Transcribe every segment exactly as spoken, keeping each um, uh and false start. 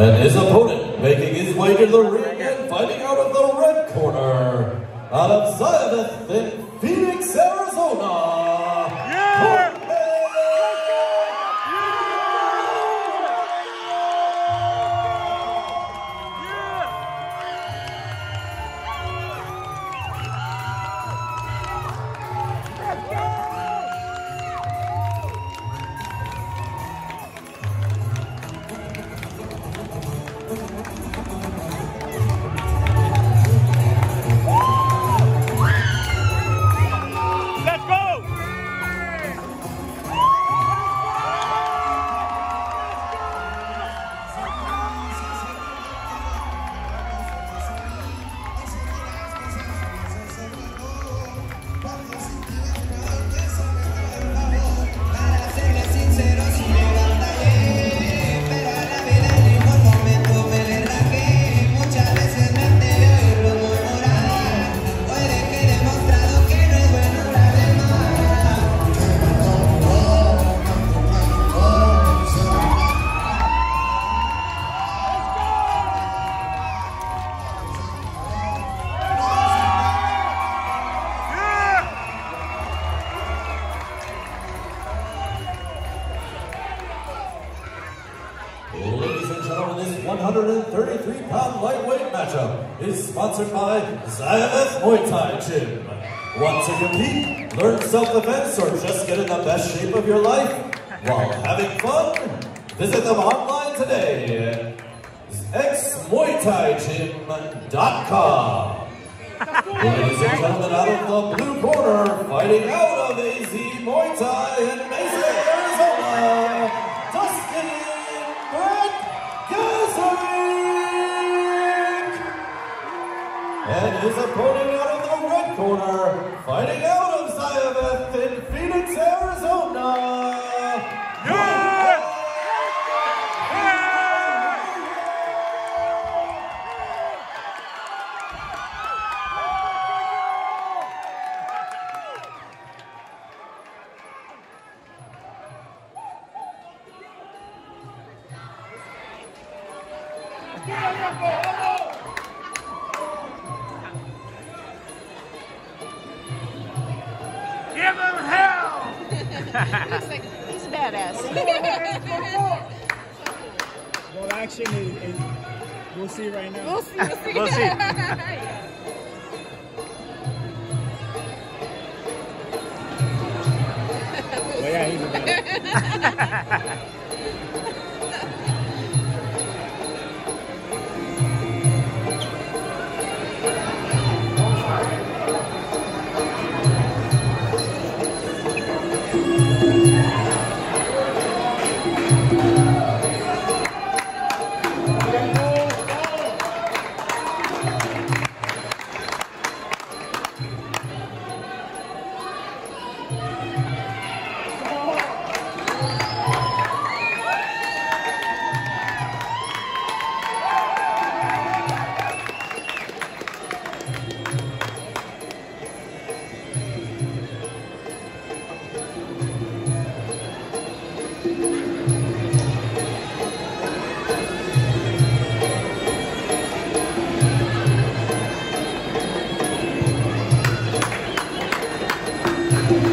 And his opponent making his way to the ring and fighting out of the red corner, out of Zion in Phoenix, Arizona. Yeah! one hundred thirty-three pound lightweight matchup is sponsored by X M F Muay Thai Gym. Want to compete, learn self-defense, or just get in the best shape of your life while having fun? Visit them online today at X Muay Thai Gym dot com. Ladies and gentlemen, out of the blue corner, fighting out of A Z Muay Thai in Mesa, Arizona, Dustin and his opponent out of the red corner, fighting out of X M F in Phoenix, Arizona. Yeah! Yeah! He's like, he's a badass. Well, action is, is, we'll see right now. We'll see. We'll see. We'll see. Well, yeah, he's a badass. Thank you.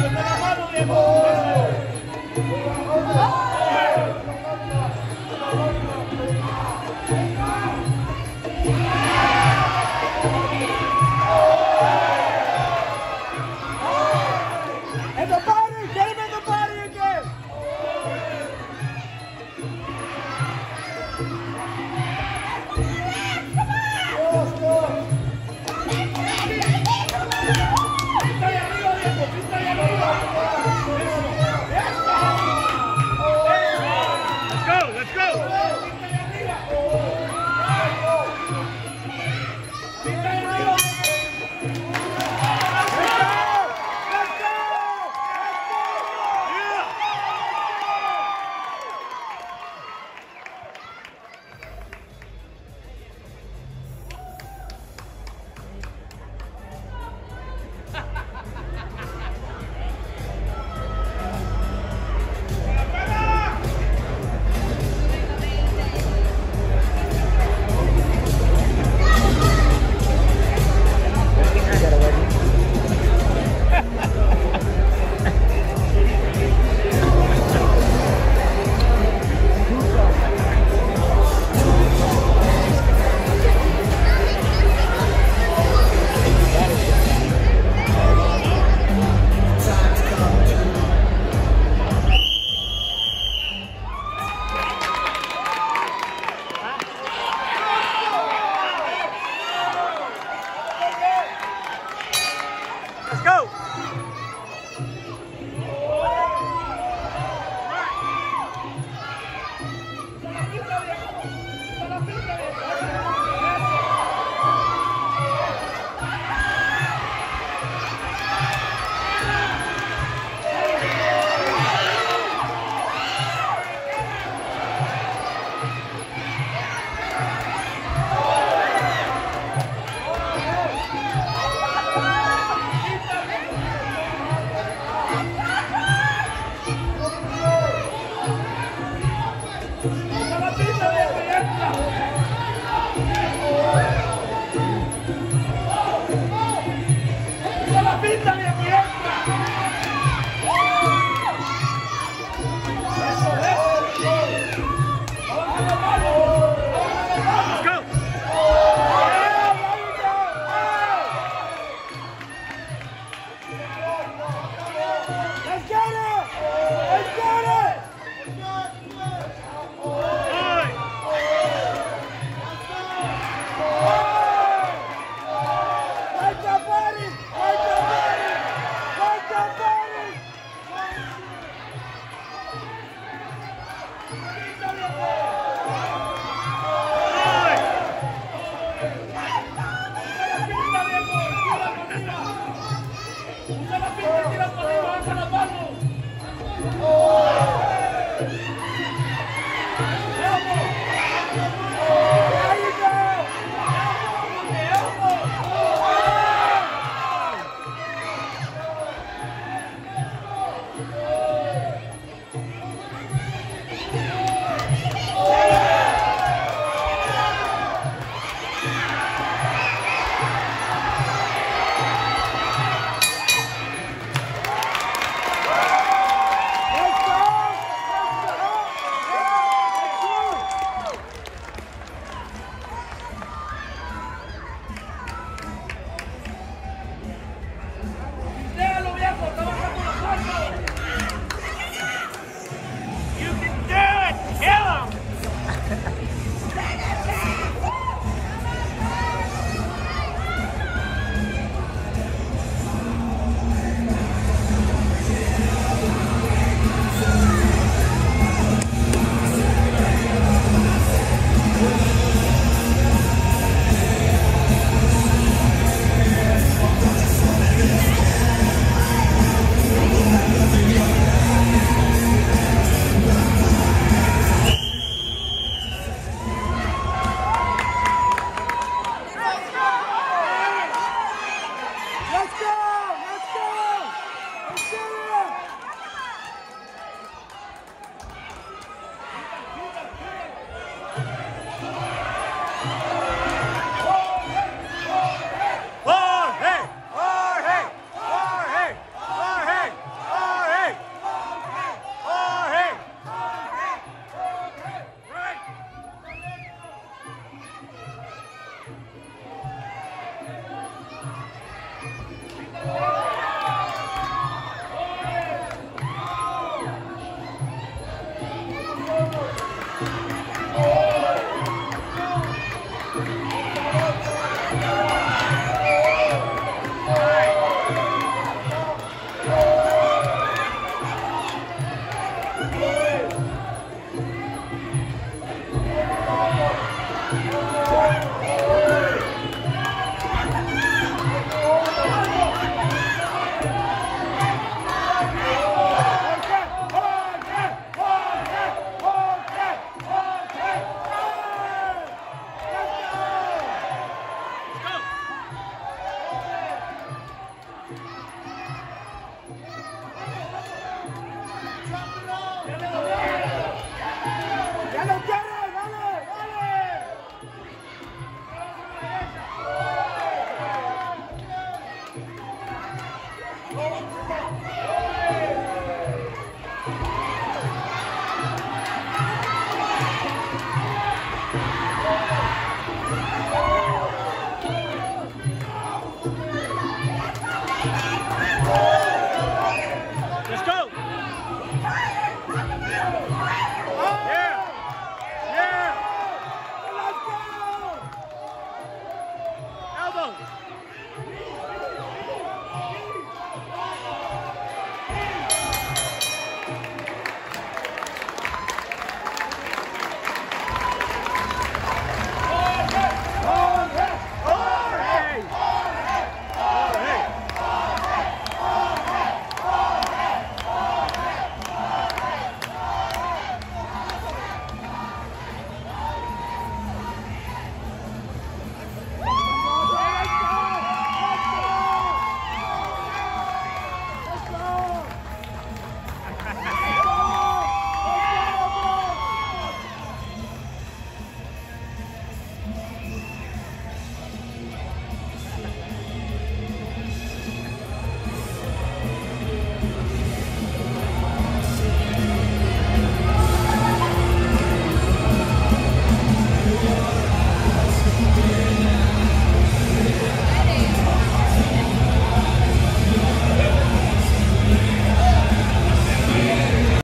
And the